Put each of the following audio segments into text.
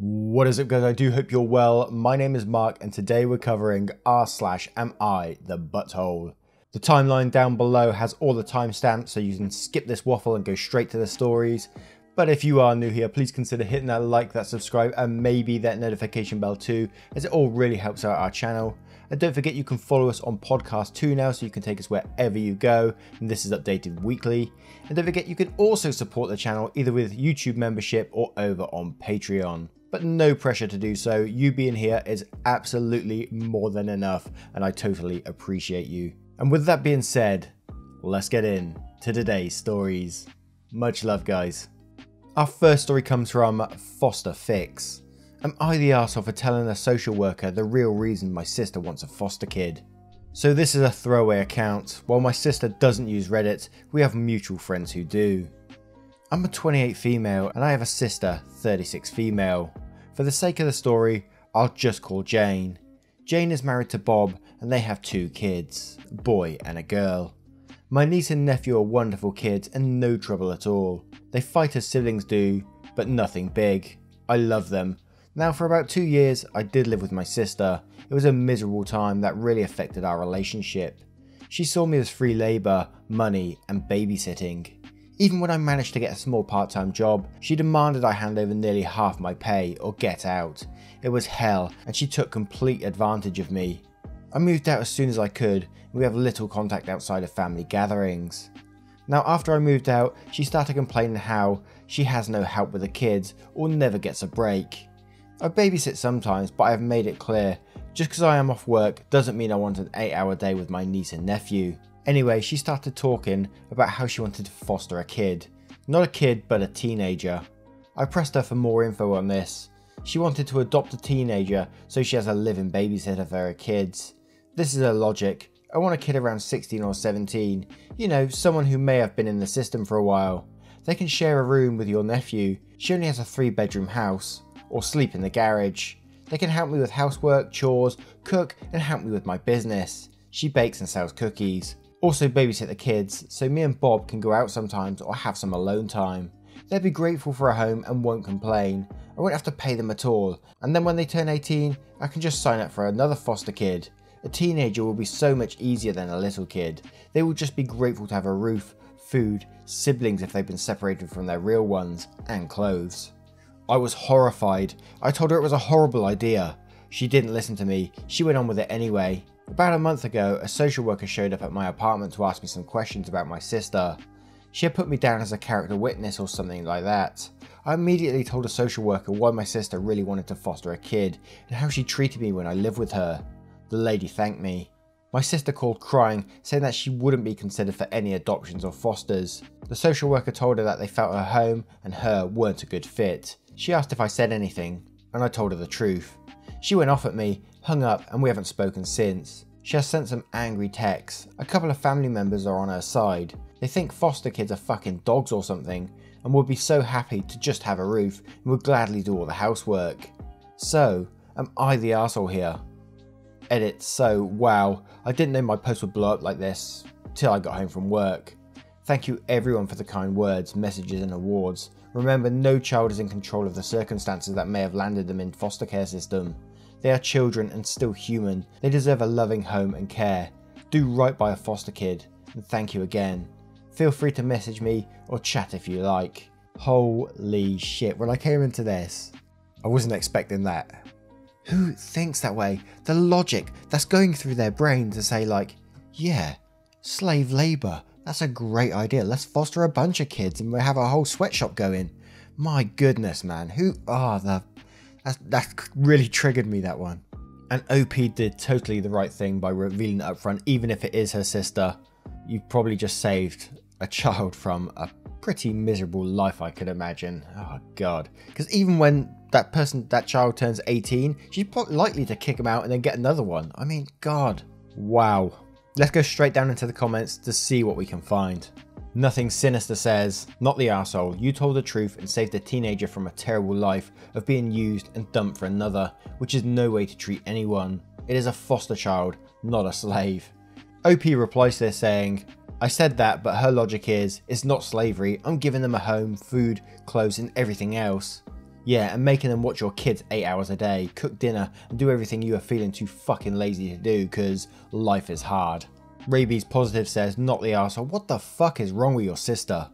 What is up, guys? I do hope you're well. My name is Mark and today we're covering r/am I the butthole. The timeline down below has all the timestamps so you can skip this waffle and go straight to the stories. But if you are new here, please consider hitting that like, that subscribe and maybe that notification bell too, as it all really helps out our channel. And don't forget you can follow us on podcast too now, so you can take us wherever you go, and this is updated weekly. And don't forget you can also support the channel either with YouTube membership or over on Patreon. But no pressure to do so, you being here is absolutely more than enough and I totally appreciate you. And with that being said, let's get in to today's stories. Much love, guys. Our first story comes from Foster Fix. Am I the arsehole for telling a social worker the real reason my sister wants a foster kid? So this is a throwaway account. While my sister doesn't use Reddit, we have mutual friends who do. I'm a 28 female and I have a sister, 36 female. For the sake of the story, I'll just call Jane. Jane is married to Bob and they have two kids, a boy and a girl. My niece and nephew are wonderful kids and no trouble at all. They fight as siblings do, but nothing big. I love them. Now for about 2 years, I did live with my sister. It was a miserable time that really affected our relationship. She saw me as free labour, money and babysitting. Even when I managed to get a small part-time job, she demanded I hand over nearly half my pay or get out. It was hell and she took complete advantage of me. I moved out as soon as I could and we have little contact outside of family gatherings. Now after I moved out, she started complaining how she has no help with the kids or never gets a break. I babysit sometimes, but I have made it clear, just because I am off work doesn't mean I want an 8-hour day with my niece and nephew. Anyway, she started talking about how she wanted to foster a kid. Not a kid, but a teenager. I pressed her for more info on this. She wanted to adopt a teenager so she has a live-in babysitter for her kids. This is her logic. I want a kid around 16 or 17. You know, someone who may have been in the system for a while. They can share a room with your nephew. She only has a 3-bedroom house. Or sleep in the garage. They can help me with housework, chores, cook, and help me with my business. She bakes and sells cookies. Also babysit the kids, so me and Bob can go out sometimes or have some alone time. They'll be grateful for a home and won't complain. I won't have to pay them at all. And then when they turn 18, I can just sign up for another foster kid. A teenager will be so much easier than a little kid. They will just be grateful to have a roof, food, siblings if they've been separated from their real ones, and clothes. I was horrified. I told her it was a horrible idea. She didn't listen to me. She went on with it anyway. About a month ago, a social worker showed up at my apartment to ask me some questions about my sister. She had put me down as a character witness or something like that. I immediately told a social worker why my sister really wanted to foster a kid and how she treated me when I lived with her. The lady thanked me. My sister called crying, saying that she wouldn't be considered for any adoptions or fosters. The social worker told her that they felt her home and her weren't a good fit. She asked if I said anything, and I told her the truth. She went off at me, hung up, and we haven't spoken since. She has sent some angry texts. A couple of family members are on her side. They think foster kids are fucking dogs or something, and would be so happy to just have a roof and would gladly do all the housework. So, am I the arsehole here? Edit, so, wow, I didn't know my post would blow up like this, till I got home from work. Thank you everyone for the kind words, messages and awards. Remember, no child is in control of the circumstances that may have landed them in foster care system. They are children and still human. They deserve a loving home and care. Do right by a foster kid. And thank you again. Feel free to message me or chat if you like. Holy shit, when I came into this, I wasn't expecting that. Who thinks that way? The logic that's going through their brain to say like, yeah, slave labour. That's a great idea. Let's foster a bunch of kids and we'll have a whole sweatshop going. My goodness, man. That really triggered me, that one. And OP did totally the right thing by revealing it up front, even if it is her sister. You've probably just saved a child from a pretty miserable life, I could imagine. Oh, God. Because even when that child turns 18, she's likely to kick him out and then get another one. I mean, God. Wow. Let's go straight down into the comments to see what we can find. Nothing Sinister says, not the arsehole, you told the truth and saved a teenager from a terrible life of being used and dumped for another, which is no way to treat anyone. It is a foster child, not a slave. OP replies to this saying, I said that, but her logic is, it's not slavery, I'm giving them a home, food, clothes and everything else. Yeah, and making them watch your kids 8 hours a day, cook dinner, and do everything you are feeling too fucking lazy to do, because life is hard. Rabies Positive says, not the arsehole, what the fuck is wrong with your sister?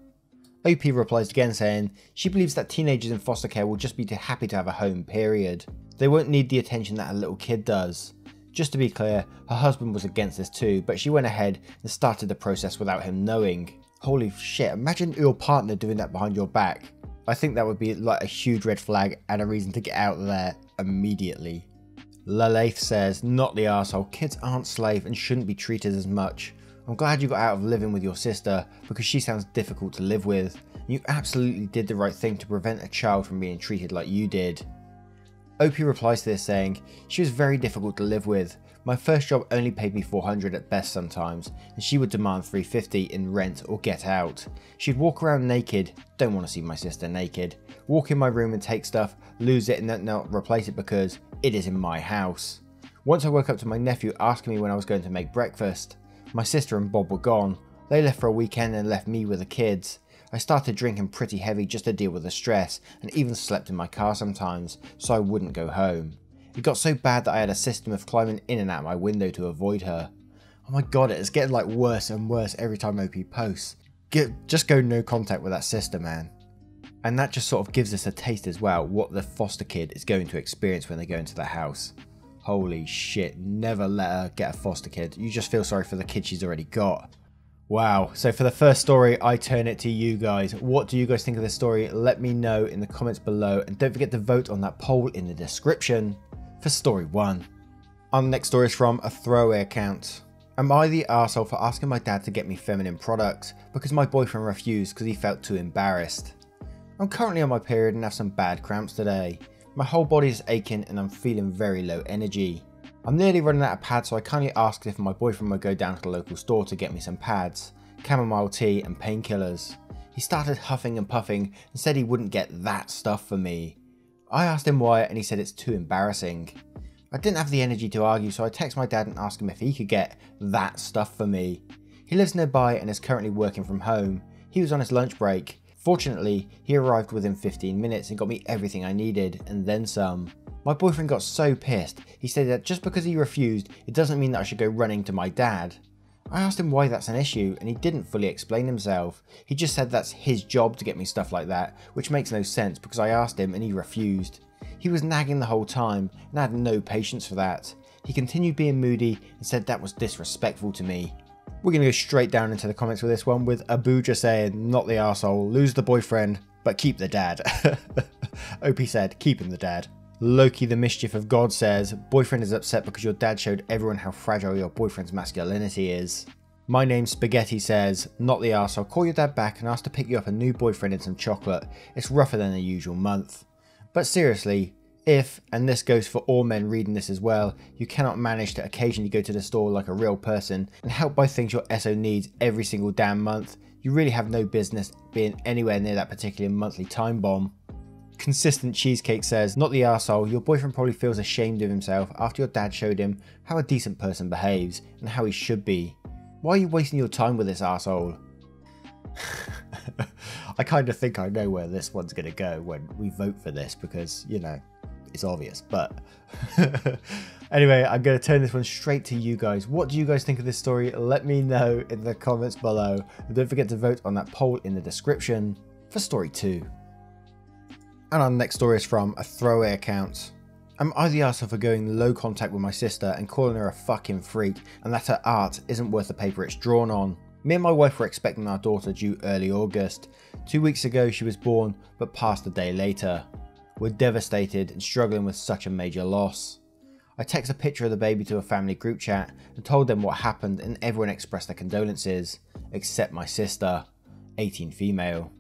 OP replies again saying, she believes that teenagers in foster care will just be too happy to have a home, period. They won't need the attention that a little kid does. Just to be clear, her husband was against this too, but she went ahead and started the process without him knowing. Holy shit, imagine your partner doing that behind your back. I think that would be like a huge red flag and a reason to get out of there immediately. Lalaith says, not the arsehole, kids aren't slaves and shouldn't be treated as much. I'm glad you got out of living with your sister because she sounds difficult to live with. You absolutely did the right thing to prevent a child from being treated like you did. OP replies to this saying, she was very difficult to live with. My first job only paid me $400 at best sometimes, and she would demand $350 in rent or get out. She'd walk around naked, don't want to see my sister naked, walk in my room and take stuff, lose it and then not replace it because it is in my house. Once I woke up to my nephew asking me when I was going to make breakfast. My sister and Bob were gone. They left for a weekend and left me with the kids. I started drinking pretty heavy just to deal with the stress and even slept in my car sometimes so I wouldn't go home. It got so bad that I had a system of climbing in and out my window to avoid her. Oh my god, it's getting like worse and worse every time OP posts. Just go no contact with that sister, man. And that just sort of gives us a taste as well what the foster kid is going to experience when they go into the house. Holy shit, never let her get a foster kid. You just feel sorry for the kid she's already got. Wow, so for the first story, I turn it to you guys. What do you guys think of this story? Let me know in the comments below, and don't forget to vote on that poll in the description for story one. Our next story is from a throwaway account. Am I the arsehole for asking my dad to get me feminine products because my boyfriend refused because he felt too embarrassed? I'm currently on my period and have some bad cramps today. My whole body is aching and I'm feeling very low energy. I'm nearly running out of pads, so I kindly asked if my boyfriend would go down to the local store to get me some pads, chamomile tea and painkillers. He started huffing and puffing and said he wouldn't get that stuff for me. I asked him why and he said it's too embarrassing. I didn't have the energy to argue, so I texted my dad and asked him if he could get that stuff for me. He lives nearby and is currently working from home. He was on his lunch break. Fortunately, he arrived within 15 minutes and got me everything I needed and then some. My boyfriend got so pissed, he said that just because he refused, it doesn't mean that I should go running to my dad. I asked him why that's an issue and he didn't fully explain himself. He just said that's his job to get me stuff like that, which makes no sense because I asked him and he refused. He was nagging the whole time and I had no patience for that. He continued being moody and said that was disrespectful to me. We're going to go straight down into the comments with this one, with Abuja saying, not the arsehole, lose the boyfriend, but keep the dad. OP said, keep him the dad. Loki the Mischief of God says, boyfriend is upset because your dad showed everyone how fragile your boyfriend's masculinity is. My Name Spaghetti says, not the arsehole, call your dad back and ask to pick you up a new boyfriend and some chocolate. It's rougher than the usual month. But seriously, if, and this goes for all men reading this as well, you cannot manage to occasionally go to the store like a real person and help buy things your SO needs every single damn month, you really have no business being anywhere near that particular monthly time bomb. Consistent Cheesecake says, not the arsehole, your boyfriend probably feels ashamed of himself after your dad showed him how a decent person behaves and how he should be. Why are you wasting your time with this arsehole? I kind of think I know where this one's going to go when we vote for this because, you know, it's obvious, but anyway, I'm going to turn this one straight to you guys. What do you guys think of this story? Let me know in the comments below. And don't forget to vote on that poll in the description for story two. And our next story is from a throwaway account. Am I the arsehole for going low contact with my sister and calling her a fucking freak and that her art isn't worth the paper it's drawn on? Me and my wife were expecting our daughter due early August. 2 weeks ago she was born, but passed a day later. We're devastated and struggling with such a major loss. I texted a picture of the baby to a family group chat and told them what happened and everyone expressed their condolences, except my sister, 18 female.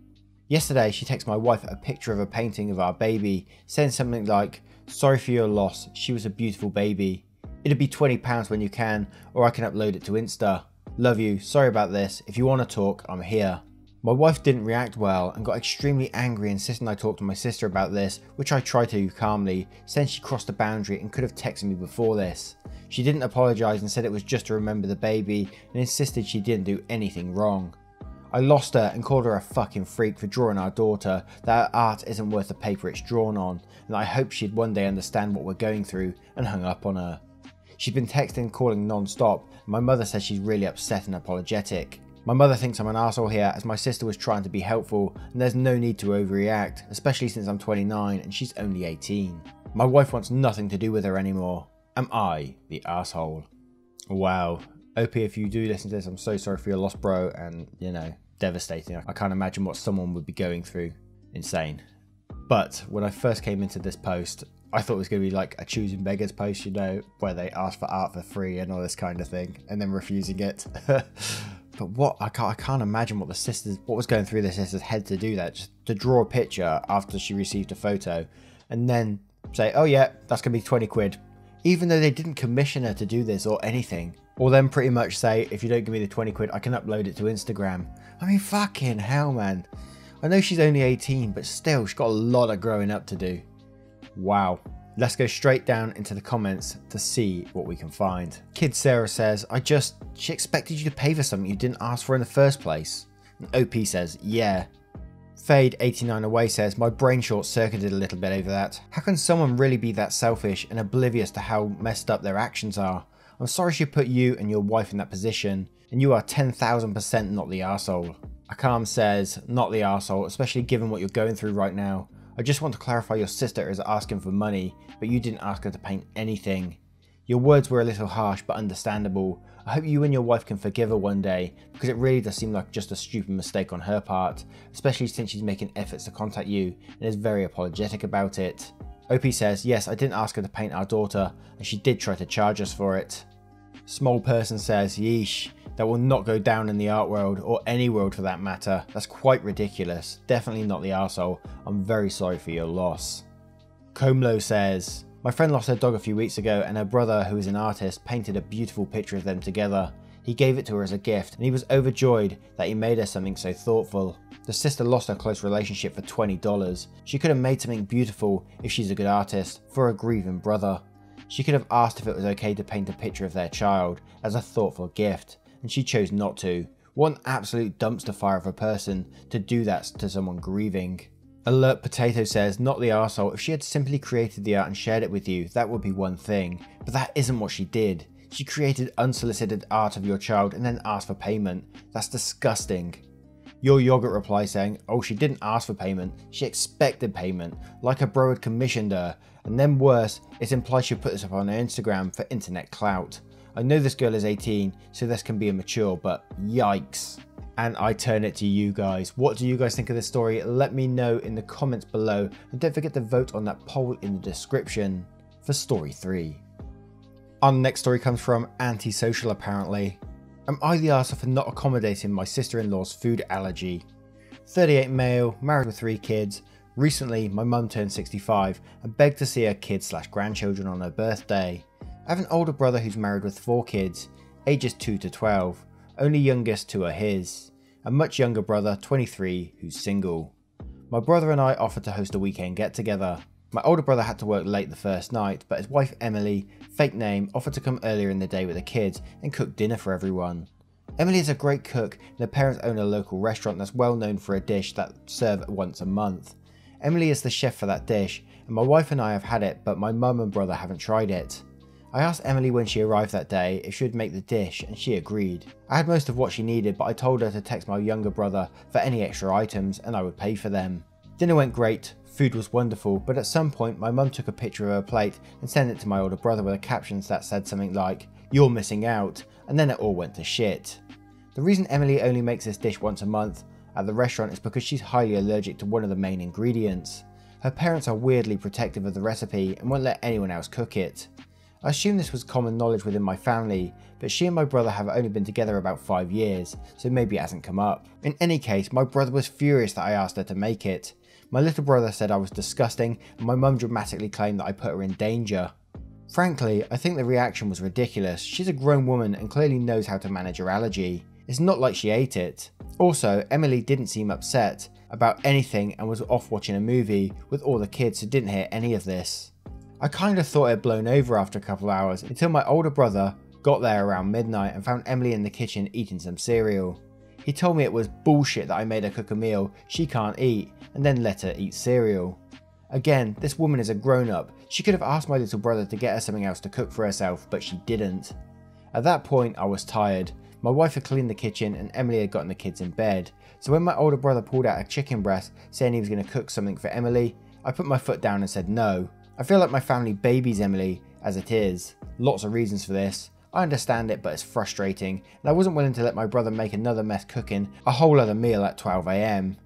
Yesterday she texted my wife a picture of a painting of our baby, saying something like, sorry for your loss, she was a beautiful baby. It'd be £20 when you can, or I can upload it to Insta. Love you, sorry about this, if you want to talk, I'm here. My wife didn't react well and got extremely angry, insisting I talk to my sister about this, which I tried to do calmly, since she crossed the boundary and could have texted me before this. She didn't apologise and said it was just to remember the baby and insisted she didn't do anything wrong. I lost her and called her a fucking freak for drawing our daughter, that her art isn't worth the paper it's drawn on, and I hoped she'd one day understand what we're going through, and hung up on her. She's been texting and calling non-stop, and my mother says she's really upset and apologetic. My mother thinks I'm an asshole here as my sister was trying to be helpful, and there's no need to overreact, especially since I'm 29 and she's only 18. My wife wants nothing to do with her anymore. Am I the asshole? Wow. OP, if you do listen to this, I'm so sorry for your loss, bro, and, you know, devastating. I can't imagine what someone would be going through. Insane. But when I first came into this post, I thought it was going to be like a choosing beggars post, you know, where they ask for art for free and all this kind of thing, and then refusing it. But what, I can't imagine what what was going through the sister's head to do that, just to draw a picture after she received a photo and then say, oh yeah, that's going to be 20 quid. Even though they didn't commission her to do this or anything. Or then pretty much say, if you don't give me the 20 quid, I can upload it to Instagram. I mean, fucking hell, man. I know she's only 18, but still, she's got a lot of growing up to do. Wow. Let's go straight down into the comments to see what we can find. Kid Sarah says, she expected you to pay for something you didn't ask for in the first place. And OP says, yeah. Fade89away says, my brain short-circuited a little bit over that. How can someone really be that selfish and oblivious to how messed up their actions are? I'm sorry she put you and your wife in that position, and you are 10,000% not the arsehole. Akam says, not the arsehole, especially given what you're going through right now. I just want to clarify, your sister is asking for money, but you didn't ask her to paint anything. Your words were a little harsh, but understandable. I hope you and your wife can forgive her one day, because it really does seem like just a stupid mistake on her part, especially since she's making efforts to contact you and is very apologetic about it. OP says, yes, I didn't ask her to paint our daughter, and she did try to charge us for it. Small person says, yeesh, that will not go down in the art world, or any world for that matter. That's quite ridiculous. Definitely not the arsehole. I'm very sorry for your loss. Comlo says, my friend lost her dog a few weeks ago, and her brother, who is an artist, painted a beautiful picture of them together. He gave it to her as a gift, and he was overjoyed that he made her something so thoughtful. The sister lost her close relationship for $20. She could have made something beautiful, if she's a good artist, for a grieving brother. She could have asked if it was okay to paint a picture of their child as a thoughtful gift, and she chose not to. What an absolute dumpster fire of a person to do that to someone grieving. Alert Potato says, not the arsehole, if she had simply created the art and shared it with you, that would be one thing, but that isn't what she did. She created unsolicited art of your child and then asked for payment. That's disgusting. Your yogurt replies saying, oh, she didn't ask for payment, she expected payment, like her bro had commissioned her, and then worse, it's implied she put this up on her Instagram for internet clout. I know this girl is 18, so this can be immature, but yikes. And I turn it to you guys. What do you guys think of this story? Let me know in the comments below, and don't forget to vote on that poll in the description for story 3. Our next story comes from Antisocial apparently. Am I the arsehole for not accommodating my sister-in-law's food allergy? 38 male, married with 3 kids. Recently, my mum turned 65 and begged to see her kids/grandchildren on her birthday. I have an older brother who's married with 4 kids, ages 2 to 12, only youngest 2 are his. A much younger brother, 23, who's single. My brother and I offered to host a weekend get-together. My older brother had to work late the first night, but his wife Emily, fake name, offered to come earlier in the day with the kids and cook dinner for everyone. Emily is a great cook, and her parents own a local restaurant that's well known for a dish that serves once a month. Emily is the chef for that dish, and my wife and I have had it, but my mum and brother haven't tried it. I asked Emily when she arrived that day if she would make the dish, and she agreed. I had most of what she needed, but I told her to text my younger brother for any extra items and I would pay for them. Dinner went great. Food was wonderful, but at some point my mum took a picture of her plate and sent it to my older brother with a caption that said something like, "You're missing out," and then it all went to shit. The reason Emily only makes this dish once a month at the restaurant is because she's highly allergic to one of the main ingredients. Her parents are weirdly protective of the recipe and won't let anyone else cook it. I assume this was common knowledge within my family, but she and my brother have only been together about 5 years, so maybe it hasn't come up. In any case, my brother was furious that I asked her to make it. My little brother said I was disgusting, and my mum dramatically claimed that I put her in danger. Frankly, I think the reaction was ridiculous. She's a grown woman and clearly knows how to manage her allergy. It's not like she ate it. Also, Emily didn't seem upset about anything and was off watching a movie with all the kids, who didn't hear any of this. I kind of thought it had blown over after a couple of hours until my older brother got there around midnight and found Emily in the kitchen eating some cereal. He told me it was bullshit that I made her cook a meal she can't eat and then let her eat cereal. Again, this woman is a grown-up. She could have asked my little brother to get her something else to cook for herself, but she didn't. At that point, I was tired. My wife had cleaned the kitchen and Emily had gotten the kids in bed. So when my older brother pulled out a chicken breast saying he was going to cook something for Emily, I put my foot down and said no. I feel like my family babies Emily as it is. Lots of reasons for this. I understand it, but it's frustrating, and I wasn't willing to let my brother make another mess cooking a whole other meal at 12 AM.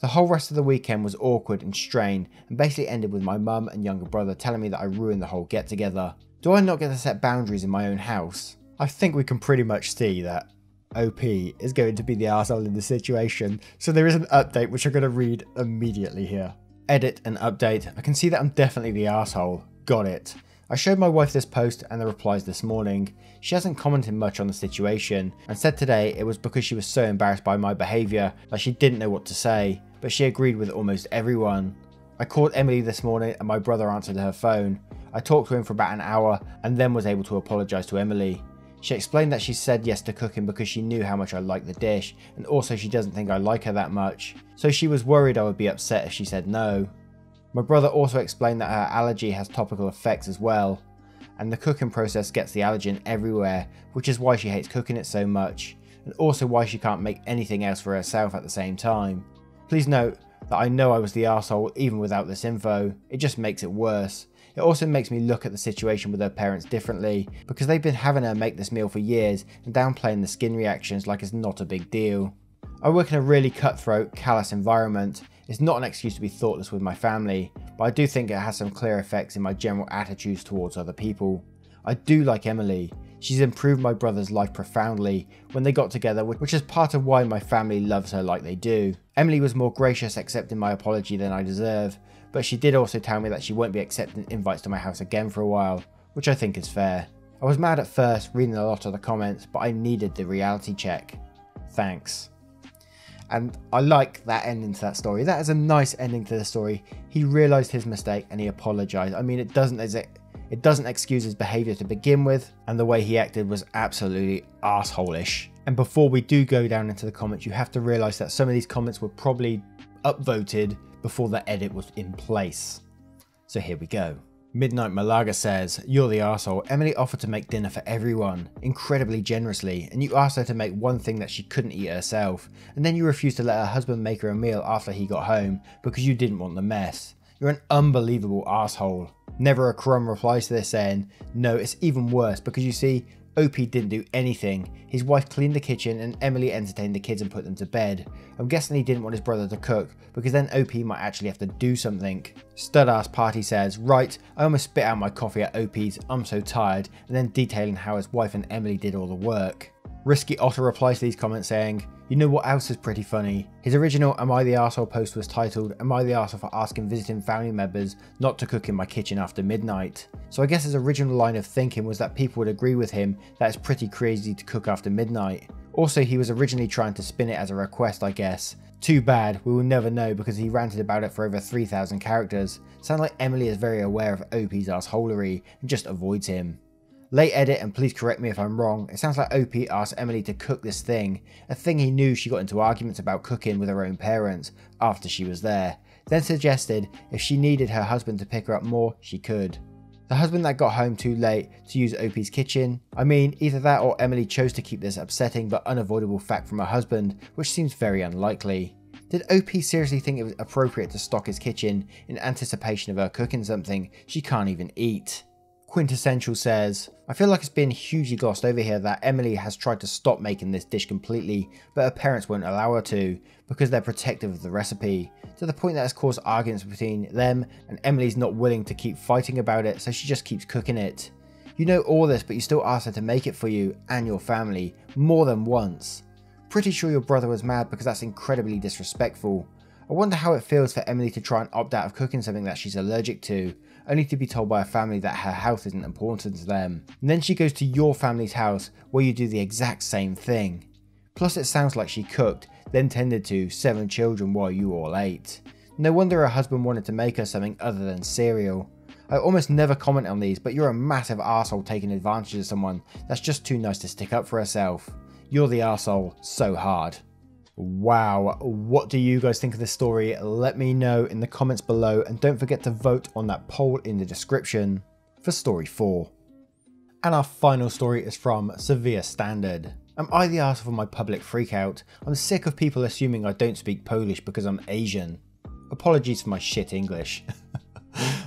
The whole rest of the weekend was awkward and strained, and basically ended with my mum and younger brother telling me that I ruined the whole get together. Do I not get to set boundaries in my own house? I think we can pretty much see that OP is going to be the arsehole in the situation, so there is an update which I'm going to read immediately here. Edit and update. I can see that I'm definitely the arsehole. Got it. I showed my wife this post and the replies this morning. She hasn't commented much on the situation and said today it was because she was so embarrassed by my behaviour that she didn't know what to say, but she agreed with almost everyone. I called Emily this morning and my brother answered her phone. I talked to him for about an hour and then was able to apologise to Emily. She explained that she said yes to cooking because she knew how much I liked the dish and also she doesn't think I like her that much, so she was worried I would be upset if she said no. My brother also explained that her allergy has topical effects as well, and the cooking process gets the allergen everywhere, which is why she hates cooking it so much, and also why she can't make anything else for herself at the same time. Please note that I know I was the arsehole even without this info, it just makes it worse. It also makes me look at the situation with her parents differently, because they've been having her make this meal for years and downplaying the skin reactions like it's not a big deal. I work in a really cutthroat, callous environment. It's not an excuse to be thoughtless with my family, but I do think it has some clear effects in my general attitudes towards other people. I do like Emily. She's improved my brother's life profoundly when they got together, which is part of why my family loves her like they do. Emily was more gracious accepting my apology than I deserve, but she did also tell me that she won't be accepting invites to my house again for a while, which I think is fair. I was mad at first reading a lot of the comments, but I needed the reality check. Thanks. And I like that ending to that story. That is a nice ending to the story. He realised his mistake and he apologised. I mean, it doesn't excuse his behaviour to begin with, and the way he acted was absolutely arsehole-ish. And before we do go down into the comments, you have to realise that some of these comments were probably upvoted before the edit was in place. So here we go. Midnight Malaga says, "You're the arsehole. Emily offered to make dinner for everyone, incredibly generously, and you asked her to make one thing that she couldn't eat herself, and then you refused to let her husband make her a meal after he got home because you didn't want the mess. You're an unbelievable arsehole." Never a Crumb replies to this saying, "No, it's even worse because you see, OP didn't do anything. His wife cleaned the kitchen and Emily entertained the kids and put them to bed. I'm guessing he didn't want his brother to cook because then OP might actually have to do something." Studass Party says, "Right, I almost spit out my coffee at OP's, I'm so tired," and then detailing how his wife and Emily did all the work. Risky Otter replies to these comments saying, "You know what else is pretty funny? His original Am I the Arsehole post was titled, Am I the Arsehole for asking visiting family members not to cook in my kitchen after midnight?" So I guess his original line of thinking was that people would agree with him that it's pretty crazy to cook after midnight. Also, he was originally trying to spin it as a request, I guess. Too bad, we will never know because he ranted about it for over 3,000 characters. Sounds like Emily is very aware of OP's arseholery and just avoids him. Late edit, and please correct me if I'm wrong, it sounds like OP asked Emily to cook this thing, a thing he knew she got into arguments about cooking with her own parents after she was there, then suggested if she needed her husband to pick her up more, she could. The husband that got home too late to use OP's kitchen. I mean, either that or Emily chose to keep this upsetting but unavoidable fact from her husband, which seems very unlikely. Did OP seriously think it was appropriate to stock his kitchen in anticipation of her cooking something she can't even eat? Quintessential says, "I feel like it's been hugely glossed over here that Emily has tried to stop making this dish completely, but her parents won't allow her to, because they're protective of the recipe, to the point that it's caused arguments between them, and Emily's not willing to keep fighting about it, so she just keeps cooking it. You know all this, but you still asked her to make it for you and your family, more than once. Pretty sure your brother was mad because that's incredibly disrespectful. I wonder how it feels for Emily to try and opt out of cooking something that she's allergic to, only to be told by her family that her health isn't important to them. And then she goes to your family's house where you do the exact same thing. Plus it sounds like she cooked, then tended to 7 children while you all ate. No wonder her husband wanted to make her something other than cereal. I almost never comment on these, but you're a massive arsehole taking advantage of someone that's just too nice to stick up for herself. You're the arsehole so hard." Wow, what do you guys think of this story? Let me know in the comments below, and don't forget to vote on that poll in the description for story 4. And our final story is from Severe Standard. Am I the arsehole for my public freakout? I'm sick of people assuming I don't speak Polish because I'm Asian. Apologies for my shit English.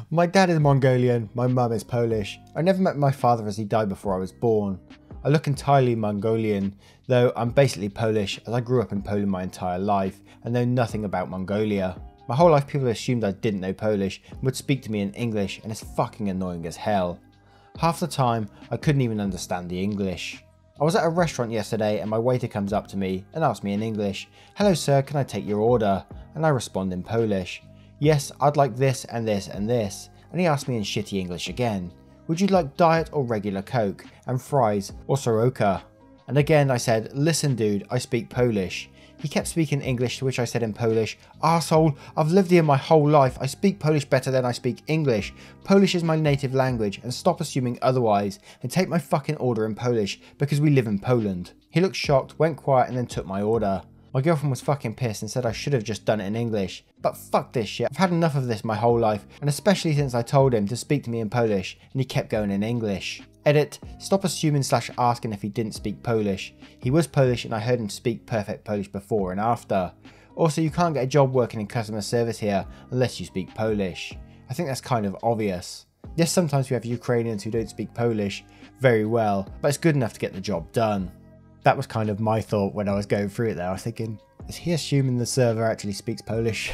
My dad is Mongolian, my mum is Polish. I never met my father as he died before I was born. I look entirely Mongolian, though I'm basically Polish as I grew up in Poland my entire life and know nothing about Mongolia. My whole life people assumed I didn't know Polish and would speak to me in English, and it's fucking annoying as hell. Half the time, I couldn't even understand the English. I was at a restaurant yesterday and my waiter comes up to me and asks me in English, "Hello sir, can I take your order?" And I respond in Polish, "Yes, I'd like this and this and this." And he asks me in shitty English again, "Would you like diet or regular Coke and fries or Soroka?" And again I said, "Listen dude, I speak Polish." He kept speaking English, to which I said in Polish, "Arsehole, I've lived here my whole life. I speak Polish better than I speak English. Polish is my native language, and stop assuming otherwise, and take my fucking order in Polish because we live in Poland." He looked shocked, went quiet, and then took my order. My girlfriend was fucking pissed and said I should have just done it in English. But fuck this shit, I've had enough of this my whole life, and especially since I told him to speak to me in Polish and he kept going in English. Edit, stop assuming / asking if he didn't speak Polish. He was Polish and I heard him speak perfect Polish before and after. Also, you can't get a job working in customer service here unless you speak Polish. I think that's kind of obvious. Yes, sometimes we have Ukrainians who don't speak Polish very well, but it's good enough to get the job done. That was kind of my thought when I was going through it there. I was thinking, is he assuming the server actually speaks Polish?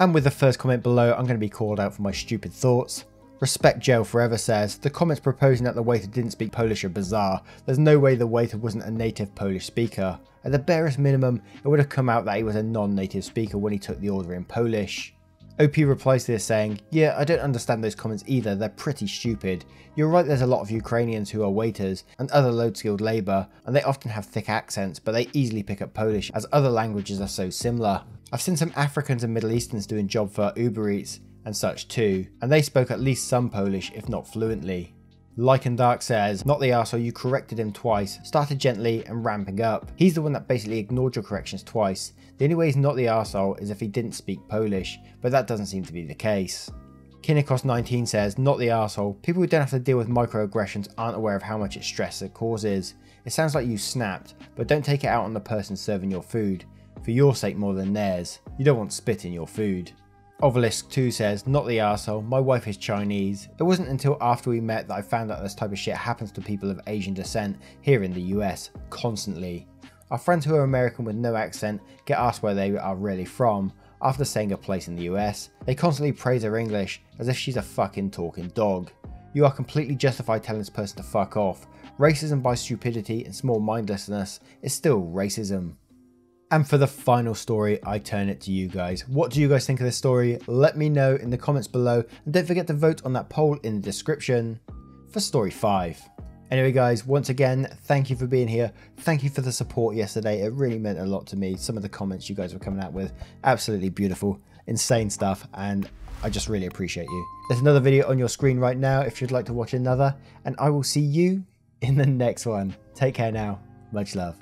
And with the first comment below, I'm going to be called out for my stupid thoughts. Respect Jail Forever says, the comments proposing that the waiter didn't speak Polish are bizarre. There's no way the waiter wasn't a native Polish speaker. At the barest minimum, it would have come out that he was a non-native speaker when he took the order in Polish. OP replies to this saying, yeah, I don't understand those comments either, they're pretty stupid. You're right, there's a lot of Ukrainians who are waiters and other low-skilled labour, and they often have thick accents, but they easily pick up Polish as other languages are so similar. I've seen some Africans and Middle Easterns doing job for Uber Eats and such too, and they spoke at least some Polish, if not fluently. Lycan Dark says, not the arsehole, you corrected him twice, started gently and ramping up. He's the one that basically ignored your corrections twice. The only way he's not the arsehole is if he didn't speak Polish, but that doesn't seem to be the case. Kinikos19 says, not the arsehole, people who don't have to deal with microaggressions aren't aware of how much stress it causes. It sounds like you snapped, but don't take it out on the person serving your food. For your sake more than theirs, you don't want spit in your food. Ovalisk2 says, not the arsehole, my wife is Chinese. It wasn't until after we met that I found out this type of shit happens to people of Asian descent here in the US, constantly. Our friends who are American with no accent get asked where they are really from after saying a place in the US. They constantly praise her English as if she's a fucking talking dog. You are completely justified telling this person to fuck off. Racism by stupidity and small mindlessness is still racism. And for the final story, I turn it to you guys. What do you guys think of this story? Let me know in the comments below, and don't forget to vote on that poll in the description for story 5. Anyway guys, once again, thank you for being here. Thank you for the support yesterday. It really meant a lot to me. Some of the comments you guys were coming out with, absolutely beautiful, insane stuff, and I just really appreciate you. There's another video on your screen right now if you'd like to watch another, and I will see you in the next one. Take care now. Much love.